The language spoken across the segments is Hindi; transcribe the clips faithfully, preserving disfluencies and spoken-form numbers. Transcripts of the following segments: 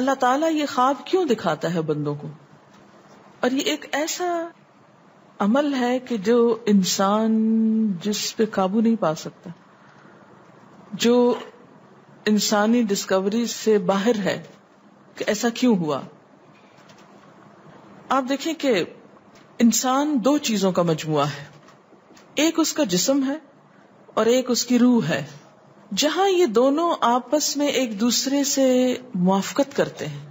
अल्लाह ताला ये ख्वाब क्यों दिखाता है बंदों को? और ये एक ऐसा अमल है कि जो इंसान जिस पे काबू नहीं पा सकता, जो इंसानी डिस्कवरी से बाहर है कि ऐसा क्यों हुआ। आप देखें कि इंसान दो चीजों का मजमुआ है, एक उसका जिस्म है और एक उसकी रूह है। जहां ये दोनों आपस में एक दूसरे से मुवाफकत करते हैं,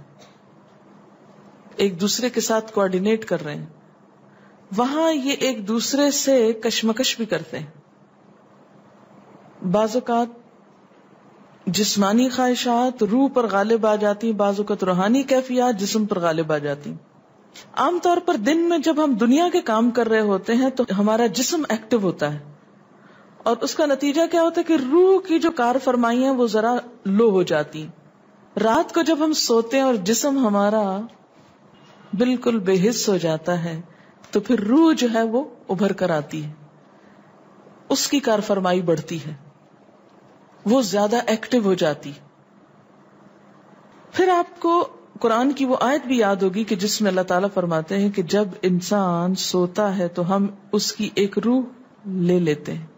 एक दूसरे के साथ कोऑर्डिनेट कर रहे हैं, वहां ये एक दूसरे से कशमकश भी करते हैं। बाज़ात जिस्मानी ख्वाहिशात रूह पर गालिब आ जाती, बाज़ात रूहानी कैफियत जिस्म पर गालिब आ जाती। आमतौर पर दिन में जब हम दुनिया के काम कर रहे होते हैं तो हमारा जिस्म एक्टिव होता है और उसका नतीजा क्या होता है कि रूह की जो कार फरमाई है वो जरा लो हो जाती। रात को जब हम सोते हैं और जिस्म हमारा बिल्कुल बेहिस हो जाता है तो फिर रूह जो है वो उभर कर आती है, उसकी कार फरमाई बढ़ती है, वो ज्यादा एक्टिव हो जाती। फिर आपको कुरान की वो आयत भी याद होगी कि जिसमें अल्लाह ताला फरमाते हैं कि जब इंसान सोता है तो हम उसकी एक रूह ले लेते हैं,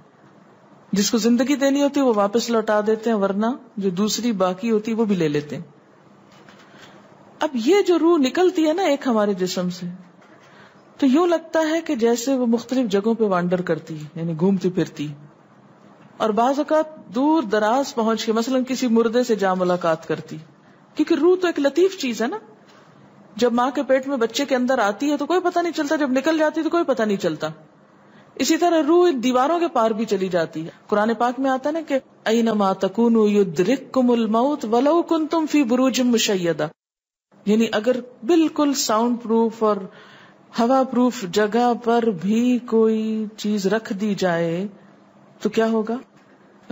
जिसको जिंदगी देनी होती है वो वापस लौटा देते हैं, वरना जो दूसरी बाकी होती है वो भी ले लेते हैं। अब ये जो रूह निकलती है ना एक हमारे जिस्म से, तो यूं लगता है कि जैसे वो मुख्तलिफ जगहों पे वांडर करती है, यानी घूमती फिरती, और बाज़ औक़ात दूर दराज पहुंच के मसलन किसी मुर्दे से जा मुलाकात करती, क्योंकि रूह तो एक लतीफ चीज है ना। जब माँ के पेट में बच्चे के अंदर आती है तो कोई पता नहीं चलता, जब निकल जाती है तो कोई पता नहीं चलता। इसी तरह रूह दीवारों के पार भी चली जाती है। कुरान पाक में आता है ना कि ऐनमा तकूनू युद्रिक्कुमुल मौत वलौ कुंतुम फी बुरूजिम मुशय्यदा, यानी अगर बिल्कुल साउंड प्रूफ और हवा प्रूफ जगह पर भी कोई चीज रख दी जाए तो क्या होगा,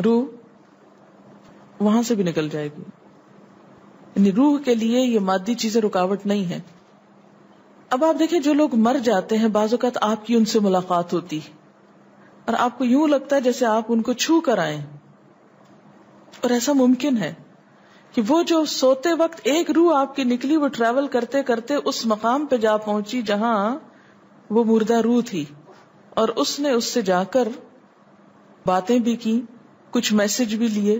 रूह वहां से भी निकल जाएगी। यानी रूह के लिए ये मादी चीजें रुकावट नहीं है। अब आप देखें जो लोग मर जाते हैं, बाज़ औक़ात आपकी उनसे मुलाकात होती और आपको यूं लगता है जैसे आप उनको छू कर आए, और ऐसा मुमकिन है कि वो जो सोते वक्त एक रूह आपकी निकली वो ट्रैवल करते करते उस मकाम पे जा पहुंची जहां वो मुर्दा रूह थी, और उसने उससे जाकर बातें भी की, कुछ मैसेज भी लिए,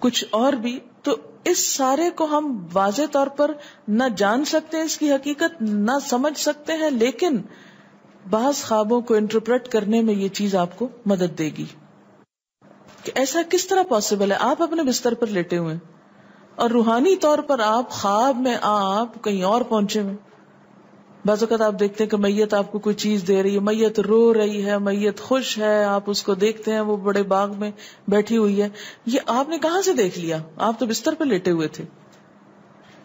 कुछ और भी। तो इस सारे को हम वाज़े तौर पर ना जान सकते हैं, इसकी हकीकत ना समझ सकते हैं, लेकिन बाज़ ख्वाबों को इंटरप्रेट करने में ये चीज आपको मदद देगी कि ऐसा किस तरह पॉसिबल है। आप अपने बिस्तर पर लेटे हुए हैं और रूहानी तौर पर आप ख्वाब में आप कहीं और पहुंचे हुए। बाज़ औक़ात आप देखते हैं कि मैयत आपको कोई चीज दे रही है, मैयत रो रही है, मैयत खुश है, आप उसको देखते हैं, वो बड़े बाग में बैठी हुई है। ये आपने कहाँ से देख लिया, आप तो बिस्तर पर लेटे हुए थे।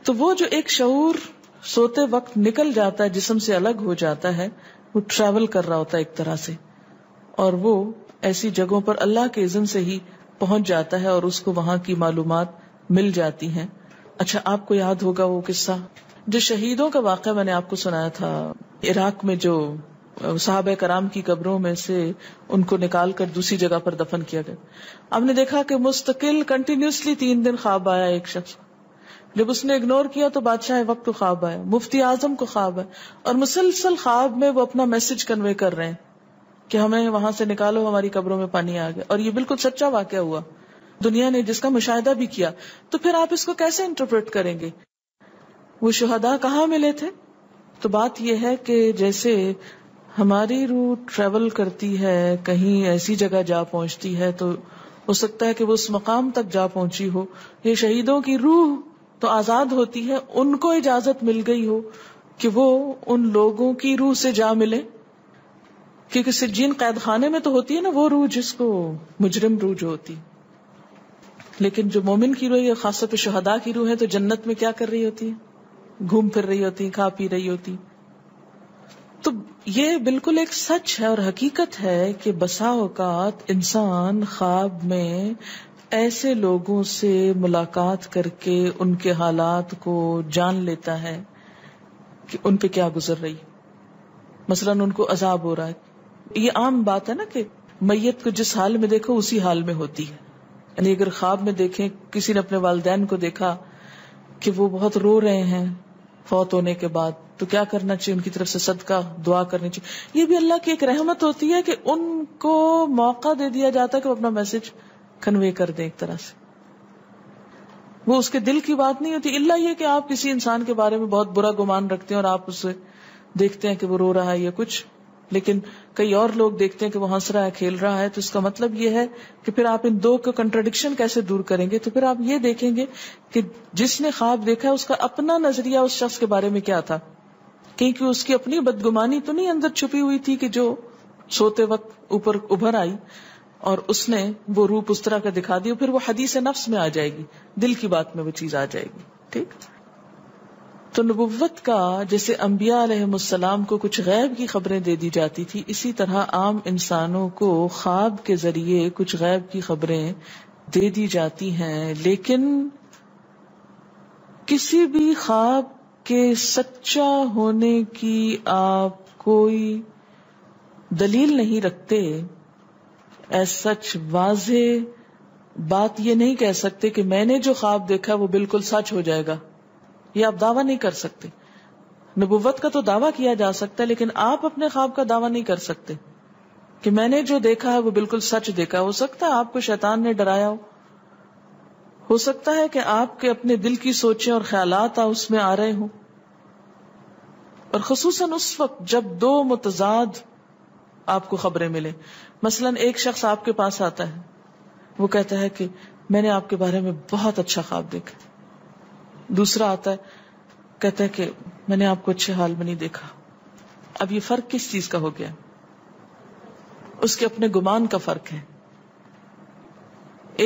तो वो जो एक शऊर सोते वक्त निकल जाता है, जिस्म से अलग हो जाता है, वो ट्रैवल कर रहा होता है एक तरह से, और वो ऐसी जगहों पर अल्लाह के इज़्न से ही पहुंच जाता है और उसको वहां की मालूमात मिल जाती हैं। अच्छा, आपको याद होगा वो किस्सा जो शहीदों का वाक़या मैंने आपको सुनाया था, इराक में जो सहाबे कराम की कब्रों में से उनको निकाल कर दूसरी जगह पर दफन किया गया। आपने देखा कि मुस्तकिल कंटिन्यूसली तीन दिन ख्वाब आया एक शख्स, जब उसने इग्नोर किया तो बादशाह वक्त को ख्वाब आया, मुफ्ती आजम को ख्वाब आया, और मुसलसल ख्वाब में वो अपना मैसेज कन्वे कर रहे हैं कि हमें वहां से निकालो, हमारी कब्रों में पानी आ गया। और ये बिल्कुल सच्चा वाक़या हुआ, दुनिया ने जिसका मुशाहिदा भी किया। तो फिर आप इसको कैसे इंटरप्रेट करेंगे, वो शुहदा कहाँ मिले थे? तो बात यह है कि जैसे हमारी रूह ट्रेवल करती है, कहीं ऐसी जगह जा पहुंचती है तो हो सकता है कि वो उस मकाम तक जा पहुंची हो, ये शहीदों की रूह तो आजाद होती है, उनको इजाजत मिल गई हो कि वो उन लोगों की रूह से जा मिले, क्योंकि सिज्जीन कैद खाने में तो होती है ना वो रूह जिसको मुजरिम रूह जो होती, लेकिन जो मोमिन की रूह है, खासतौर पर शहादा की रूह है, तो जन्नत में क्या कर रही होती है, घूम फिर रही होती, खा पी रही होती। तो ये बिल्कुल एक सच है और हकीकत है कि बसा औकात इंसान ख्वाब में ऐसे लोगों से मुलाकात करके उनके हालात को जान लेता है कि उन पे क्या गुजर रही। मसलन उनको अजाब हो रहा है, ये आम बात है ना कि मैयत को जिस हाल में देखो उसी हाल में होती है। यानी अगर ख्वाब में देखें किसी ने अपने वालिदैन को देखा कि वो बहुत रो रहे हैं फौत होने के बाद, तो क्या करना चाहिए? उनकी तरफ से सदका दुआ करनी चाहिए। ये भी अल्लाह की एक रहमत होती है कि उनको मौका दे दिया जाता है कि वो अपना मैसेज कन्वे कर दें। एक तरह से वो उसके दिल की बात नहीं होती, इल्ला ये कि आप किसी इंसान के बारे में बहुत बुरा गुमान रखते हैं और आप उसे देखते हैं कि वो रो रहा है या कुछ, लेकिन कई और लोग देखते हैं कि वो हंस रहा है, खेल रहा है। तो इसका मतलब ये है कि फिर आप इन दो का कंट्राडिक्शन कैसे दूर करेंगे? तो फिर आप ये देखेंगे कि जिसने ख्वाब देखा है उसका अपना नजरिया उस शख्स के बारे में क्या था, क्योंकि उसकी अपनी बदगुमानी तो नहीं अंदर छुपी हुई थी कि जो सोते वक्त ऊपर उभर आई और उसने वो रूप उस तरह का दिखा दिया। फिर वो हदीस नफ्स में आ जाएगी, दिल की बात में वो चीज आ जाएगी। ठीक, तो नबुव्वत का जैसे अम्बिया अलैहिमुस्सलाम को कुछ गैब की खबरें दे दी जाती थी, इसी तरह आम इंसानों को ख्वाब के जरिए कुछ गैब की खबरें दे दी जाती हैं। लेकिन किसी भी ख्वाब के सच्चा होने की आप कोई दलील नहीं रखते, एज सच वाज़ेह बात ये नहीं कह सकते कि मैंने जो ख्वाब देखा वो बिल्कुल सच हो जाएगा, ये आप दावा नहीं कर सकते। नबुव्वत का तो दावा किया जा सकता है, लेकिन आप अपने ख्वाब का दावा नहीं कर सकते कि मैंने जो देखा है वो बिल्कुल सच देखा। हो सकता है आपको शैतान ने डराया हो, हो सकता है कि आपके अपने दिल की सोचें और ख्यालात उसमें आ रहे हों, और खुसूसन उस वक्त जब दो मुतजाद आपको खबरें मिले। मसलन एक शख्स आपके पास आता है, वो कहता है कि मैंने आपके बारे में बहुत अच्छा ख्वाब देखा। दूसरा आता है, कहता है कि मैंने आपको अच्छे हाल में नहीं देखा। अब ये फर्क किस चीज का हो गया? उसके अपने गुमान का फर्क है।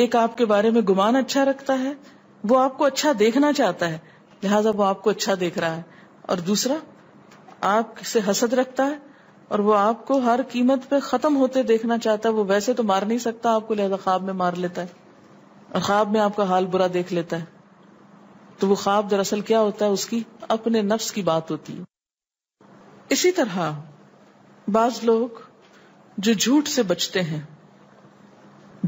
एक आपके बारे में गुमान अच्छा रखता है, वो आपको अच्छा देखना चाहता है, लिहाजा वो आपको अच्छा देख रहा है, और दूसरा आपसे हसद रखता है और वो आपको हर कीमत पे खत्म होते देखना चाहता है। वो वैसे तो मार नहीं सकता आपको, लिहाजा ख्वाब में मार लेता है और ख्वाब में आपका हाल बुरा देख लेता है। तो वो ख्वाब दरअसल क्या होता है? उसकी अपने नफ्स की बात होती है। इसी तरह बाज लोग जो झूठ से बचते हैं,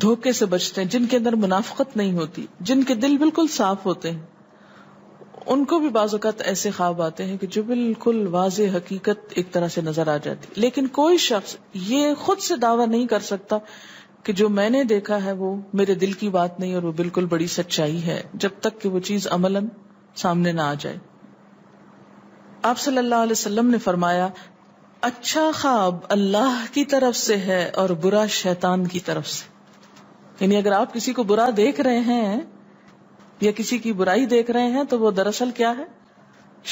धोखे से बचते हैं, जिनके अंदर मुनाफकत नहीं होती, जिनके दिल बिल्कुल साफ होते हैं, उनको भी बाज़ औक़ात ऐसे ख्वाब आते हैं कि जो बिल्कुल वाज़े हकीकत एक तरह से नजर आ जाती। लेकिन कोई शख्स ये खुद से दावा नहीं कर सकता कि जो मैंने देखा है वो मेरे दिल की बात नहीं और वो बिल्कुल बड़ी सच्चाई है, जब तक कि वो चीज अमलन सामने ना आ जाए। आप सल्लल्लाहु अलैहि वसल्लम ने फरमाया, अच्छा ख्वाब अल्लाह की तरफ से है और बुरा शैतान की तरफ से। यानी अगर आप किसी को बुरा देख रहे हैं या किसी की बुराई देख रहे हैं, तो वो दरअसल क्या है?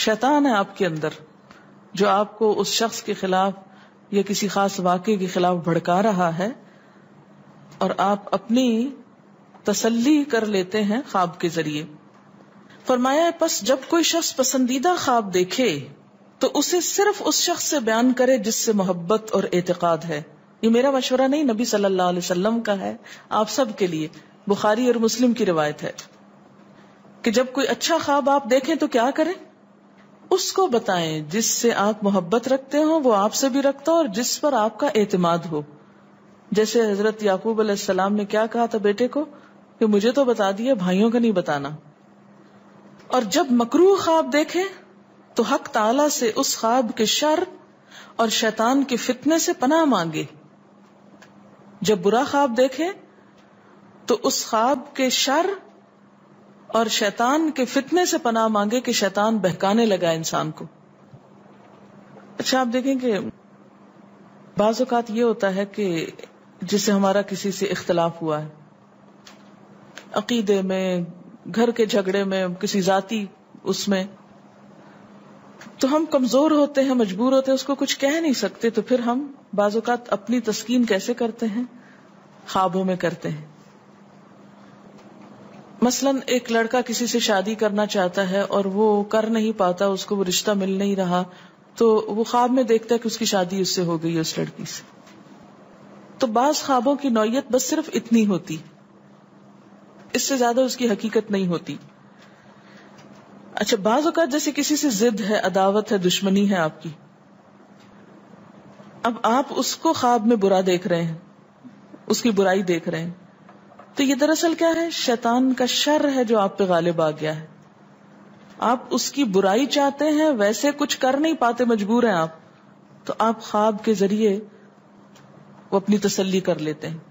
शैतान है आपके अंदर, जो आपको उस शख्स के खिलाफ या किसी खास वाकये के खिलाफ भड़का रहा है, और आप अपनी तसल्ली कर लेते हैं ख्वाब के जरिए। फरमाया, बस जब कोई शख्स पसंदीदा ख्वाब देखे तो उसे सिर्फ उस शख्स से बयान करे जिससे मोहब्बत और एतकाद है। ये मेरा मशवरा नहीं, नबी सल्लल्लाहु अलैहि वसल्लम का है आप सब के लिए। बुखारी और मुस्लिम की रिवायत है कि जब कोई अच्छा ख्वाब आप देखें तो क्या करें? उसको बताएं जिससे आप मोहब्बत रखते हो, वो आपसे भी रखता हो, और जिस पर आपका एतमाद हो। जैसे हजरत याकूब अलैहिस्सलाम ने क्या कहा था बेटे को कि मुझे तो बता दिया, भाइयों का नहीं बताना। और जब मकरूह ख्वाब देखे तो हक ताला से उस ख्वाब के शर और शैतान के फितने से पनाह मांगे। जब बुरा ख्वाब देखे तो उस ख्वाब के शर और शैतान के फितने से पनाह मांगे कि शैतान बहकाने लगा इंसान को। अच्छा, आप देखेंगे बाज़ औक़ात ये होता है कि जिससे हमारा किसी से इख्तलाफ हुआ है, अकीदे में, घर के झगड़े में, किसी जाती उसमें, तो हम कमजोर होते हैं, मजबूर होते हैं, उसको कुछ कह नहीं सकते। तो फिर हम बाज़ औक़ात अपनी तस्कीन कैसे करते हैं? ख्वाबों में करते हैं। मसलन एक लड़का किसी से शादी करना चाहता है और वो कर नहीं पाता, उसको वो रिश्ता मिल नहीं रहा, तो वो ख्वाब में देखता है कि उसकी शादी उससे हो गई है, उस लड़की से। तो बाज़ ख्वाबों की नौयत बस सिर्फ इतनी होती, इससे ज्यादा उसकी हकीकत नहीं होती। अच्छा, बाज़ औक़ात जैसे किसी से जिद है, अदावत है, दुश्मनी है आपकी, अब आप उसको ख्वाब में बुरा देख रहे हैं, उसकी बुराई देख रहे हैं, तो ये दरअसल क्या है? शैतान का शर है जो आप पे गालिब आ गया है। आप उसकी बुराई चाहते हैं, वैसे कुछ कर नहीं पाते, मजबूर हैं आप, तो आप ख्वाब के जरिए वो अपनी तसल्ली कर लेते हैं।